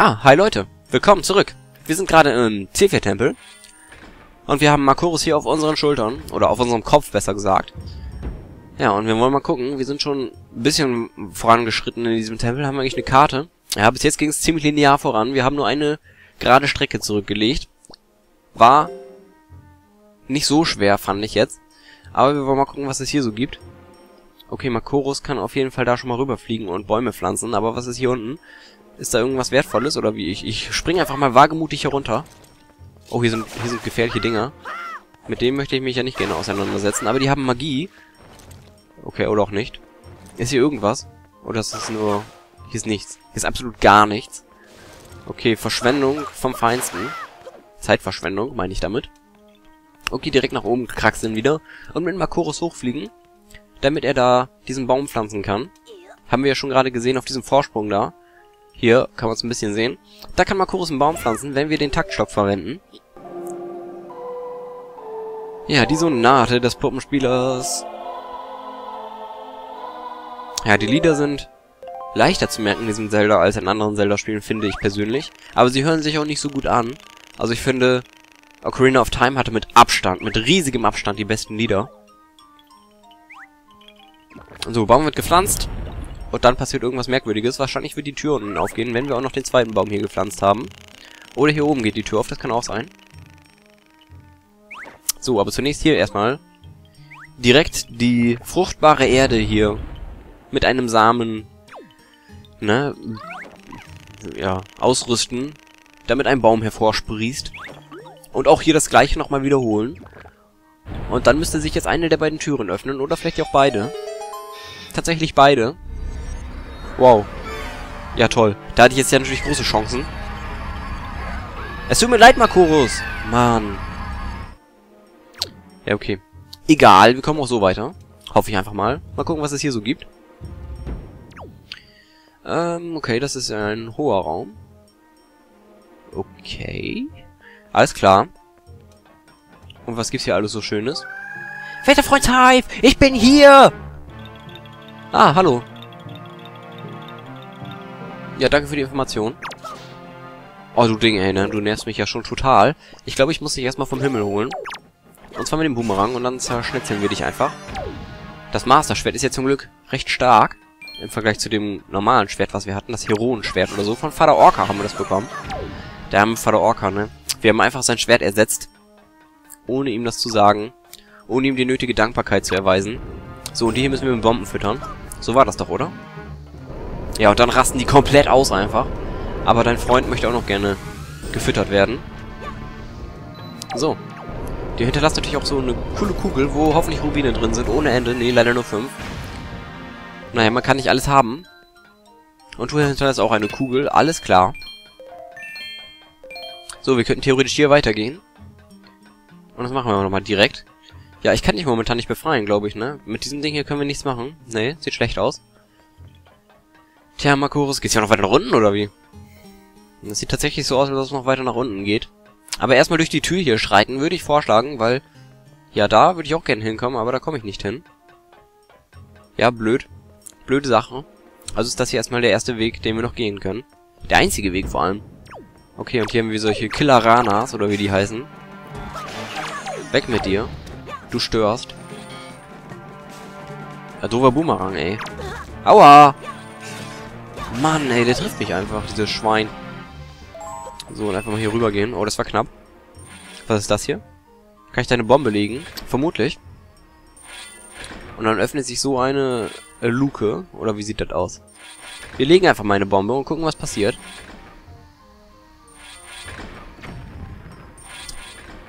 Ah, hi Leute, willkommen zurück. Wir sind gerade im Zephyr-Tempel und wir haben Makorus hier auf unseren Schultern, oder auf unserem Kopf besser gesagt. Ja, und wir wollen mal gucken, wir sind schon ein bisschen vorangeschritten in diesem Tempel, haben eigentlich eine Karte. Ja, bis jetzt ging es ziemlich linear voran, wir haben nur eine gerade Strecke zurückgelegt. War nicht so schwer, fand ich jetzt. Aber wir wollen mal gucken, was es hier so gibt. Okay, Makorus kann auf jeden Fall da schon mal rüberfliegen und Bäume pflanzen, aber was ist hier unten? Ist da irgendwas Wertvolles, oder wie? Ich springe einfach mal wagemutig hier runter. Oh, hier sind gefährliche Dinger. Mit denen möchte ich mich ja nicht gerne auseinandersetzen, aber die haben Magie. Okay, oder auch nicht. Ist hier irgendwas? Oder ist es nur... Hier ist nichts. Hier ist absolut gar nichts. Okay, Verschwendung vom Feinsten. Zeitverschwendung, meine ich damit. Okay, direkt nach oben kraxeln wieder. Und mit Makorus hochfliegen, damit er da diesen Baum pflanzen kann. Haben wir ja schon gerade gesehen auf diesem Vorsprung da. Hier kann man es ein bisschen sehen. Da kann Makorus einen Baum pflanzen, wenn wir den Taktstock verwenden. Ja, die Sonate des Puppenspielers. Ja, die Lieder sind leichter zu merken in diesem Zelda als in anderen Zelda-Spielen, finde ich persönlich. Aber sie hören sich auch nicht so gut an. Also ich finde, Ocarina of Time hatte mit Abstand, mit riesigem Abstand die besten Lieder. So, Baum wird gepflanzt. Und dann passiert irgendwas Merkwürdiges. Wahrscheinlich wird die Tür unten aufgehen, wenn wir auch noch den zweiten Baum hier gepflanzt haben. Oder hier oben geht die Tür auf, das kann auch sein. So, aber zunächst hier erstmal direkt die fruchtbare Erde hier mit einem Samen, ne, ja, ausrüsten, damit ein Baum hervorsprießt. Und auch hier das gleiche nochmal wiederholen. Und dann müsste sich jetzt eine der beiden Türen öffnen, oder vielleicht auch beide. Tatsächlich beide. Wow. Ja, toll. Da hatte ich jetzt ja natürlich große Chancen. Es tut mir leid, Makorus. Mann. Ja, okay. Egal, wir kommen auch so weiter. Hoffe ich einfach mal. Mal gucken, was es hier so gibt. Okay, das ist ein hoher Raum. Okay. Alles klar. Und was gibt's hier alles so Schönes? Vetter Freund Hive, ich bin hier! Ah, hallo. Ja, danke für die Information. Oh, du Ding, ey, ne? Du nervst mich ja schon total. Ich glaube, ich muss dich erstmal vom Himmel holen. Und zwar mit dem Boomerang und dann zerschnetzeln wir dich einfach. Das Master-Schwert ist ja zum Glück recht stark. Im Vergleich zu dem normalen Schwert, was wir hatten. Das Heroenschwert oder so. Von Vater Orca haben wir das bekommen. Der haben Vater Orca, ne? Wir haben einfach sein Schwert ersetzt. Ohne ihm das zu sagen. Ohne ihm die nötige Dankbarkeit zu erweisen. So, und die hier müssen wir mit Bomben füttern. So war das doch, oder? Ja, und dann rasten die komplett aus einfach. Aber dein Freund möchte auch noch gerne gefüttert werden. So. Die hinterlässt natürlich auch so eine coole Kugel, wo hoffentlich Rubine drin sind. Ohne Ende. Nee, leider nur 5. Naja, man kann nicht alles haben. Und du hinterlässt auch eine Kugel. Alles klar. So, wir könnten theoretisch hier weitergehen. Und das machen wir nochmal direkt. Ja, ich kann dich momentan nicht befreien, glaube ich, ne? Mit diesem Ding hier können wir nichts machen. Nee, sieht schlecht aus. Tja, Makorus, geht's ja noch weiter nach unten, oder wie? Das sieht tatsächlich so aus, als ob es noch weiter nach unten geht. Aber erstmal durch die Tür hier schreiten, würde ich vorschlagen, weil... Ja, da würde ich auch gerne hinkommen, aber da komme ich nicht hin. Ja, blöd. Blöde Sache. Also ist das hier erstmal der erste Weg, den wir noch gehen können. Der einzige Weg vor allem. Okay, und hier haben wir solche Killeranas, oder wie die heißen. Weg mit dir. Du störst. Ja, doofer Boomerang, ey. Aua! Mann, ey, der trifft mich einfach, dieses Schwein. So, und einfach mal hier rüber gehen. Oh, das war knapp. Was ist das hier? Kann ich da eine Bombe legen? Vermutlich. Und dann öffnet sich so eine Luke. Oder wie sieht das aus? Wir legen einfach mal eine Bombe und gucken, was passiert.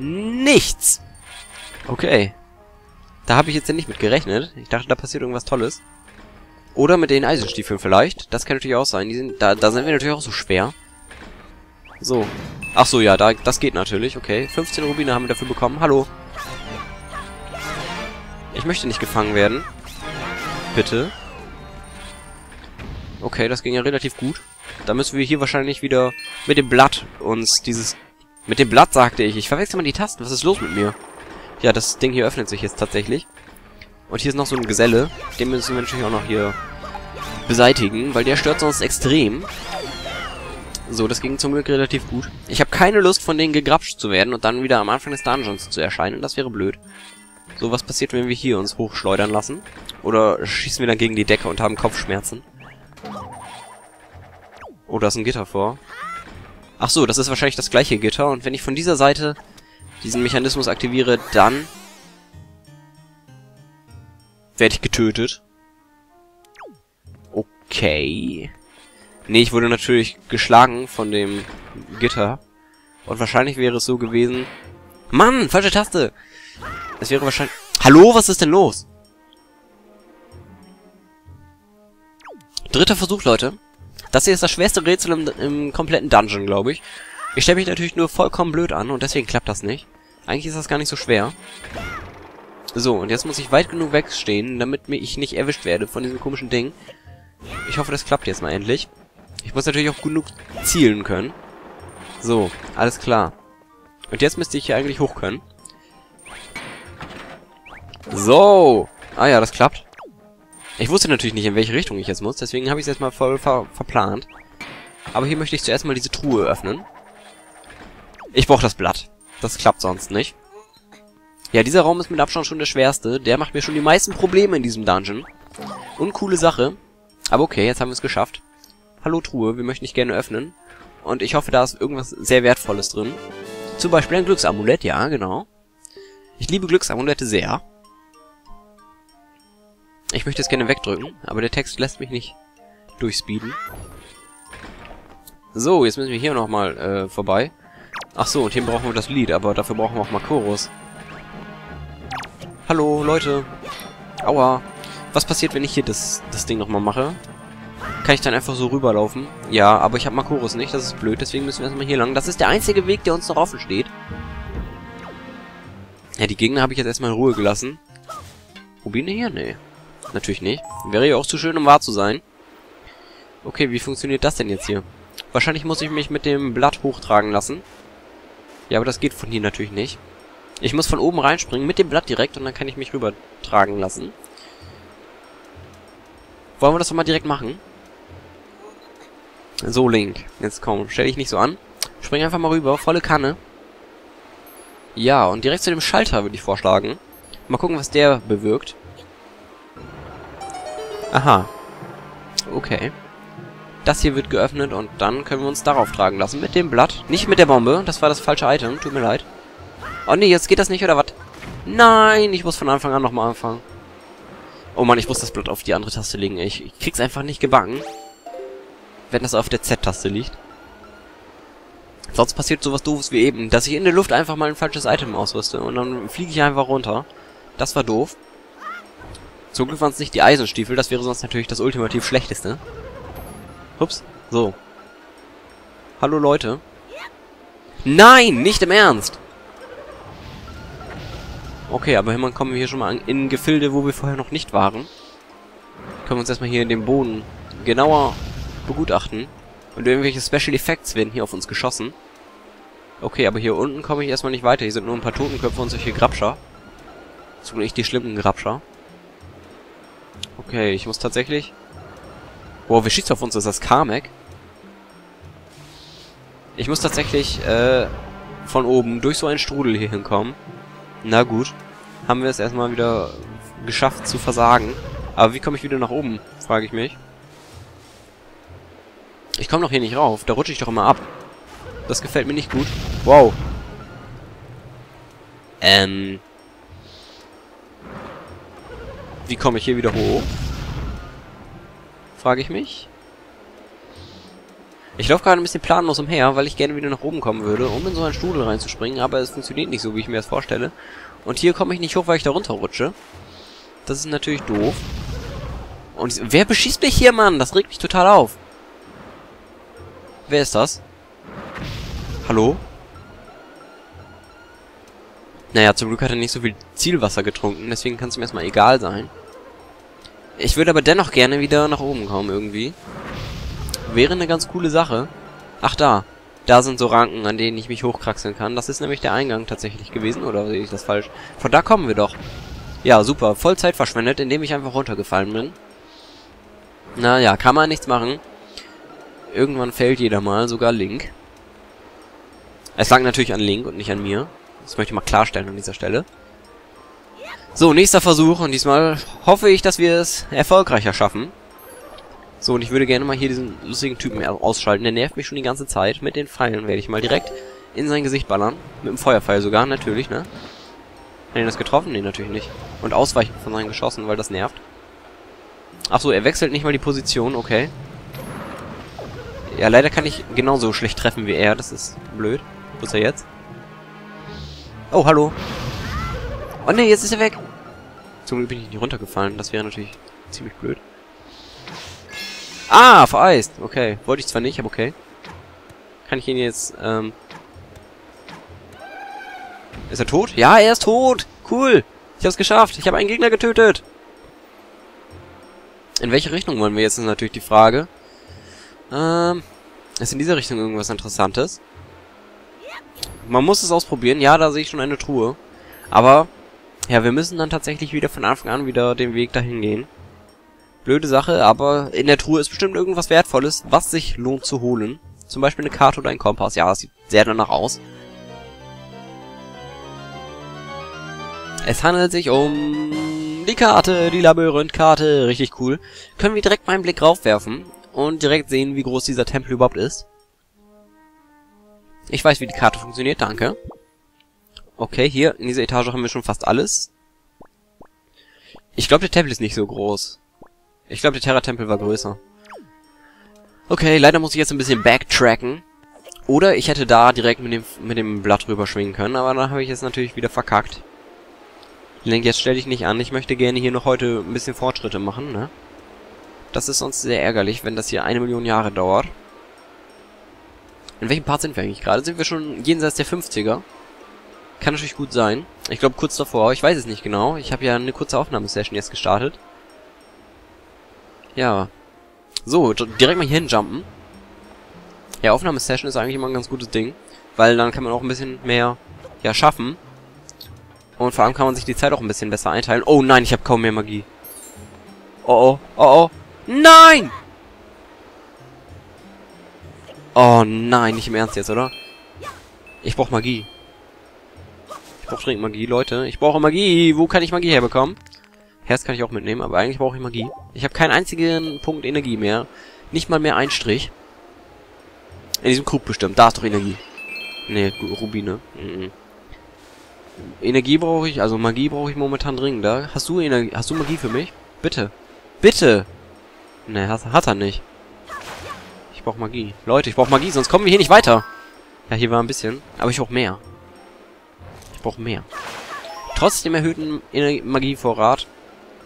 Nichts! Okay. Da habe ich jetzt ja nicht mit gerechnet. Ich dachte, da passiert irgendwas Tolles. Oder mit den Eisenstiefeln vielleicht. Das kann natürlich auch sein. Die sind, da sind wir natürlich auch so schwer. So. Ach so, ja, da, das geht natürlich. Okay, 15 Rubine haben wir dafür bekommen. Hallo. Ich möchte nicht gefangen werden. Bitte. Okay, das ging ja relativ gut. Da müssen wir hier wahrscheinlich wieder mit dem Blatt uns dieses... Mit dem Blatt, sagte ich. Ich verwechsel mal die Tasten. Was ist los mit mir? Ja, das Ding hier öffnet sich jetzt tatsächlich. Und hier ist noch so ein Geselle. Den müssen wir natürlich auch noch hier beseitigen, weil der stört sonst extrem. So, das ging zum Glück relativ gut. Ich habe keine Lust, von denen gegrapscht zu werden und dann wieder am Anfang des Dungeons zu erscheinen. Das wäre blöd. So, was passiert, wenn wir hier uns hochschleudern lassen? Oder schießen wir dann gegen die Decke und haben Kopfschmerzen? Oh, da ist ein Gitter vor. Ach so, das ist wahrscheinlich das gleiche Gitter. Und wenn ich von dieser Seite diesen Mechanismus aktiviere, dann werde ich getötet. Okay. Nee, ich wurde natürlich geschlagen von dem Gitter. Und wahrscheinlich wäre es so gewesen... Mann, falsche Taste! Es wäre wahrscheinlich... Hallo, was ist denn los? Dritter Versuch, Leute. Das hier ist das schwerste Rätsel im kompletten Dungeon, glaube ich. Ich stelle mich natürlich nur vollkommen blöd an und deswegen klappt das nicht. Eigentlich ist das gar nicht so schwer. So, und jetzt muss ich weit genug wegstehen, damit ich nicht erwischt werde von diesem komischen Ding. Ich hoffe, das klappt jetzt mal endlich. Ich muss natürlich auch genug zielen können. So, alles klar. Und jetzt müsste ich hier eigentlich hoch können. So. Ah ja, das klappt. Ich wusste natürlich nicht, in welche Richtung ich jetzt muss. Deswegen habe ich es jetzt mal voll verplant. Aber hier möchte ich zuerst mal diese Truhe öffnen. Ich brauche das Blatt. Das klappt sonst nicht. Ja, dieser Raum ist mit Abstand schon der schwerste. Der macht mir schon die meisten Probleme in diesem Dungeon. Uncoole Sache. Aber okay, jetzt haben wir es geschafft. Hallo Truhe, wir möchten dich gerne öffnen. Und ich hoffe, da ist irgendwas sehr Wertvolles drin. Zum Beispiel ein Glücksamulett, ja, genau. Ich liebe Glücksamulette sehr. Ich möchte es gerne wegdrücken, aber der Text lässt mich nicht durchspeeden. So, jetzt müssen wir hier nochmal vorbei. Ach so, und hier brauchen wir das Lied, aber dafür brauchen wir auch Makorus. Hallo, Leute. Aua. Was passiert, wenn ich hier das Ding nochmal mache? Kann ich dann einfach so rüberlaufen? Ja, aber ich habe Makorus nicht, das ist blöd, deswegen müssen wir erstmal hier lang. Das ist der einzige Weg, der uns noch offen steht. Ja, die Gegner habe ich jetzt erstmal in Ruhe gelassen. Rubine hier? Nee. Natürlich nicht. Wäre ja auch zu schön, um wahr zu sein. Okay, wie funktioniert das denn jetzt hier? Wahrscheinlich muss ich mich mit dem Blatt hochtragen lassen. Ja, aber das geht von hier natürlich nicht. Ich muss von oben reinspringen mit dem Blatt direkt und dann kann ich mich rübertragen lassen. Wollen wir das doch mal direkt machen? So, Link. Jetzt komm, stell dich nicht so an. Spring einfach mal rüber, volle Kanne. Ja, und direkt zu dem Schalter würde ich vorschlagen. Mal gucken, was der bewirkt. Aha. Okay. Das hier wird geöffnet und dann können wir uns darauf tragen lassen. Mit dem Blatt. Nicht mit der Bombe. Das war das falsche Item. Tut mir leid. Oh nee, jetzt geht das nicht, oder was? Nein, ich muss von Anfang an nochmal anfangen. Oh Mann, ich muss das Blatt auf die andere Taste legen. Ich krieg's einfach nicht gebacken. Wenn das auf der Z-Taste liegt. Sonst passiert sowas doofes wie eben, dass ich in der Luft einfach mal ein falsches Item ausrüste. Und dann fliege ich einfach runter. Das war doof. Zum Glück waren es nicht die Eisenstiefel, das wäre sonst natürlich das ultimativ schlechteste. Ups, so. Hallo Leute. Nein, nicht im Ernst! Okay, aber immerhin kommen wir hier schon mal in Gefilde, wo wir vorher noch nicht waren. Können wir uns erstmal hier in den Boden genauer begutachten. Und irgendwelche Special Effects werden hier auf uns geschossen. Okay, aber hier unten komme ich erstmal nicht weiter. Hier sind nur ein paar Totenköpfe und solche Grabscher. Zum Glück nicht die schlimmen Grabscher. Okay, ich muss tatsächlich... Wow, wer schießt auf uns? Ist das Kamek? Ich muss tatsächlich, von oben durch so einen Strudel hier hinkommen. Na gut. Haben wir es erstmal wieder geschafft zu versagen. Aber wie komme ich wieder nach oben? Frage ich mich. Ich komme doch hier nicht rauf. Da rutsche ich doch immer ab. Das gefällt mir nicht gut. Wow. Wie komme ich hier wieder hoch? Frage ich mich. Ich laufe gerade ein bisschen planlos umher, weil ich gerne wieder nach oben kommen würde, um in so einen Strudel reinzuspringen, aber es funktioniert nicht so, wie ich mir das vorstelle. Und hier komme ich nicht hoch, weil ich da runterrutsche. Das ist natürlich doof. Und wer beschießt mich hier, Mann? Das regt mich total auf. Wer ist das? Hallo? Naja, zum Glück hat er nicht so viel Zielwasser getrunken, deswegen kann es ihm erstmal egal sein. Ich würde aber dennoch gerne wieder nach oben kommen, irgendwie. Wäre eine ganz coole Sache. Ach da. Da sind so Ranken, an denen ich mich hochkraxeln kann. Das ist nämlich der Eingang tatsächlich gewesen, oder sehe ich das falsch? Von da kommen wir doch. Ja, super. Voll Zeit verschwendet, indem ich einfach runtergefallen bin. Naja, kann man nichts machen. Irgendwann fällt jeder mal, sogar Link. Es lag natürlich an Link und nicht an mir. Das möchte ich mal klarstellen an dieser Stelle. So, nächster Versuch. Und diesmal hoffe ich, dass wir es erfolgreicher schaffen. So, und ich würde gerne mal hier diesen lustigen Typen ausschalten. Der nervt mich schon die ganze Zeit. Mit den Pfeilen werde ich mal direkt in sein Gesicht ballern. Mit dem Feuerpfeil sogar, natürlich, ne? Hat ihn das getroffen? Nee, natürlich nicht. Und ausweichen von seinen Geschossen, weil das nervt. Achso, er wechselt nicht mal die Position, okay. Ja, leider kann ich genauso schlecht treffen wie er. Das ist blöd. Wo ist er jetzt? Oh, hallo. Oh ne, jetzt ist er weg. Zum Glück bin ich nicht runtergefallen. Das wäre natürlich ziemlich blöd. Ah, vereist. Okay. Wollte ich zwar nicht, aber okay. Kann ich ihn jetzt, Ist er tot? Ja, er ist tot. Cool. Ich hab's geschafft. Ich habe einen Gegner getötet. In welche Richtung wollen wir jetzt, ist natürlich die Frage. Ist in dieser Richtung irgendwas Interessantes? Man muss es ausprobieren. Ja, da sehe ich schon eine Truhe. Aber, ja, wir müssen dann tatsächlich wieder von Anfang an wieder den Weg dahin gehen. Blöde Sache, aber in der Truhe ist bestimmt irgendwas Wertvolles, was sich lohnt zu holen. Zum Beispiel eine Karte oder ein Kompass. Ja, das sieht sehr danach aus. Es handelt sich um die Karte, die Labyrinth-Karte. Richtig cool. Können wir direkt mal einen Blick raufwerfen und direkt sehen, wie groß dieser Tempel überhaupt ist. Ich weiß, wie die Karte funktioniert, danke. Okay, hier in dieser Etage haben wir schon fast alles. Ich glaube, der Tempel ist nicht so groß. Ich glaube, der Terra-Tempel war größer. Okay, leider muss ich jetzt ein bisschen backtracken. Oder ich hätte da direkt mit dem Blatt rüberschwingen können, aber da habe ich jetzt natürlich wieder verkackt. Link, jetzt stell dich nicht an. Ich möchte gerne hier noch heute ein bisschen Fortschritte machen, ne? Das ist sonst sehr ärgerlich, wenn das hier 1 Million Jahre dauert. In welchem Part sind wir eigentlich gerade? Sind wir schon jenseits der 50er? Kann natürlich gut sein. Ich glaube kurz davor, ich weiß es nicht genau. Ich habe ja eine kurze Aufnahmesession jetzt gestartet. Ja. So, direkt mal hier hinjumpen. Ja, Aufnahmesession ist eigentlich immer ein ganz gutes Ding. Weil dann kann man auch ein bisschen mehr, ja, schaffen. Und vor allem kann man sich die Zeit auch ein bisschen besser einteilen. Oh nein, ich habe kaum mehr Magie. Oh, oh, oh, oh. Nein! Oh nein, nicht im Ernst jetzt, oder? Ich brauche Magie. Ich brauche dringend Magie, Leute. Ich brauche Magie. Wo kann ich Magie herbekommen? Herz kann ich auch mitnehmen, aber eigentlich brauche ich Magie. Ich habe keinen einzigen Punkt Energie mehr. Nicht mal mehr ein Strich. In diesem Krug bestimmt. Da ist doch Energie. Nee, Rubine. Mhm. Energie brauche ich, also Magie brauche ich momentan dringender. Hast du Energie? Hast du Magie für mich? Bitte. Bitte! Ne, hat er nicht. Ich brauche Magie. Leute, ich brauche Magie, sonst kommen wir hier nicht weiter. Ja, hier war ein bisschen. Aber ich brauche mehr. Ich brauche mehr. Trotz dem erhöhten Magievorrat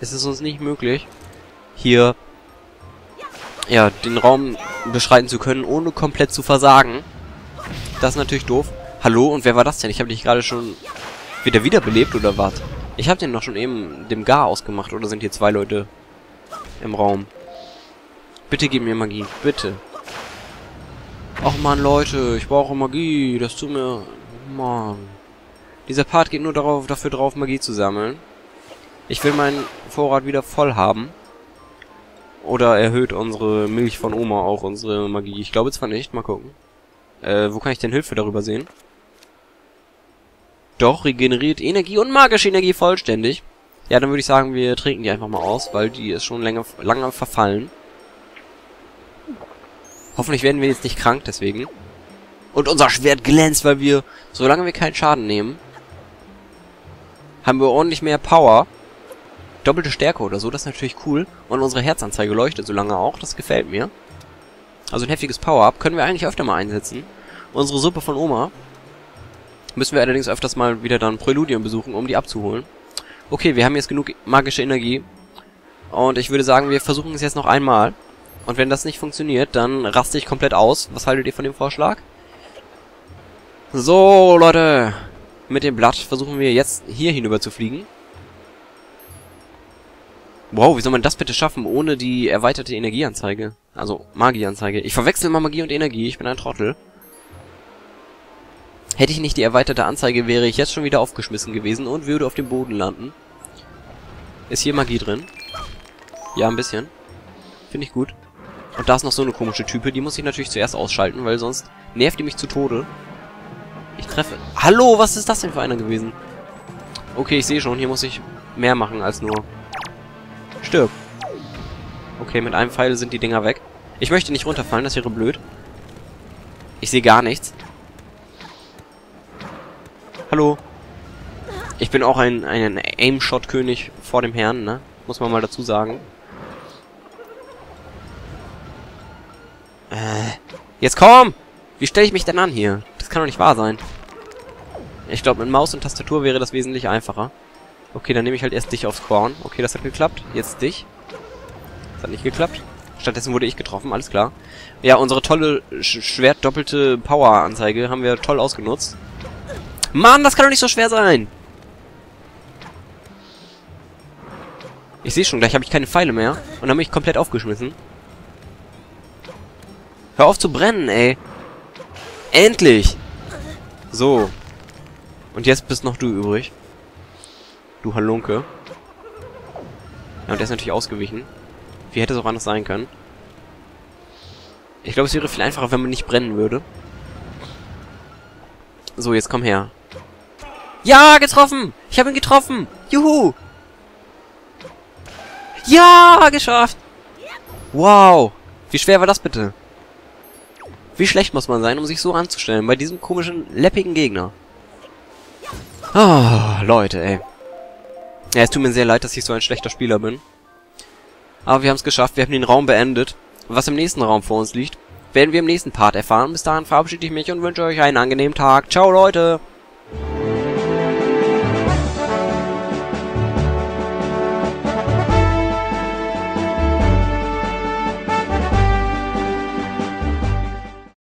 ist es uns nicht möglich, hier ja, den Raum beschreiten zu können, ohne komplett zu versagen. Das ist natürlich doof. Hallo, und wer war das denn? Ich habe dich gerade schon wieder wiederbelebt, oder was? Ich habe den doch schon eben dem Gar ausgemacht, oder sind hier zwei Leute im Raum? Bitte gib mir Magie, bitte. Och man, Leute, ich brauche Magie, das tut mir... Mann. Dieser Part geht nur dafür drauf, Magie zu sammeln. Ich will meinen Vorrat wieder voll haben. Oder erhöht unsere Milch von Oma auch unsere Magie? Ich glaube zwar nicht, mal gucken. Wo kann ich denn Hilfe darüber sehen? Doch, regeneriert Energie und magische Energie vollständig. Ja, dann würde ich sagen, wir trinken die einfach mal aus, weil die ist schon lange verfallen. Hoffentlich werden wir jetzt nicht krank, deswegen. Und unser Schwert glänzt, weil wir, solange wir keinen Schaden nehmen, haben wir ordentlich mehr Power. Doppelte Stärke oder so, das ist natürlich cool. Und unsere Herzanzeige leuchtet solange auch, das gefällt mir. Also ein heftiges Power-Up können wir eigentlich öfter mal einsetzen. Unsere Suppe von Oma müssen wir allerdings öfters mal wieder dann Präludien besuchen, um die abzuholen. Okay, wir haben jetzt genug magische Energie. Und ich würde sagen, wir versuchen es jetzt noch einmal. Und wenn das nicht funktioniert, dann raste ich komplett aus. Was haltet ihr von dem Vorschlag? So, Leute. Mit dem Blatt versuchen wir jetzt hier hinüber zu fliegen. Wow, wie soll man das bitte schaffen, ohne die erweiterte Energieanzeige? Also, Magieanzeige. Ich verwechsel immer Magie und Energie, ich bin ein Trottel. Hätte ich nicht die erweiterte Anzeige, wäre ich jetzt schon wieder aufgeschmissen gewesen und würde auf dem Boden landen. Ist hier Magie drin? Ja, ein bisschen. Finde ich gut. Und da ist noch so eine komische Type, die muss ich natürlich zuerst ausschalten, weil sonst nervt die mich zu Tode. Ich treffe... Hallo, was ist das denn für einer gewesen? Okay, ich sehe schon, hier muss ich mehr machen als nur... Stirb. Okay, mit einem Pfeil sind die Dinger weg. Ich möchte nicht runterfallen, das wäre blöd. Ich sehe gar nichts. Hallo. Ich bin auch ein Aim-Shot-König vor dem Herrn, ne? Muss man mal dazu sagen. Jetzt komm! Wie stelle ich mich denn an hier? Das kann doch nicht wahr sein. Ich glaube, mit Maus und Tastatur wäre das wesentlich einfacher. Okay, dann nehme ich halt erst dich aufs Korn. Okay, das hat geklappt. Jetzt dich. Das hat nicht geklappt. Stattdessen wurde ich getroffen, alles klar. Ja, unsere tolle schwertdoppelte Power-Anzeige haben wir toll ausgenutzt. Mann, das kann doch nicht so schwer sein! Ich sehe schon, gleich habe ich keine Pfeile mehr. Und dann bin ich komplett aufgeschmissen. Hör auf zu brennen, ey. Endlich! So. Und jetzt bist noch du übrig. Du Halunke. Ja, und der ist natürlich ausgewichen. Wie hätte es auch anders sein können? Ich glaube, es wäre viel einfacher, wenn man nicht brennen würde. So, jetzt komm her. Ja, getroffen! Ich habe ihn getroffen! Juhu! Ja, geschafft! Wow! Wie schwer war das bitte? Wie schlecht muss man sein, um sich so anzustellen bei diesem komischen, läppigen Gegner? Ah, Leute, ey. Ja, es tut mir sehr leid, dass ich so ein schlechter Spieler bin. Aber wir haben es geschafft, wir haben den Raum beendet. Was im nächsten Raum vor uns liegt, werden wir im nächsten Part erfahren. Bis dahin verabschiede ich mich und wünsche euch einen angenehmen Tag. Ciao, Leute!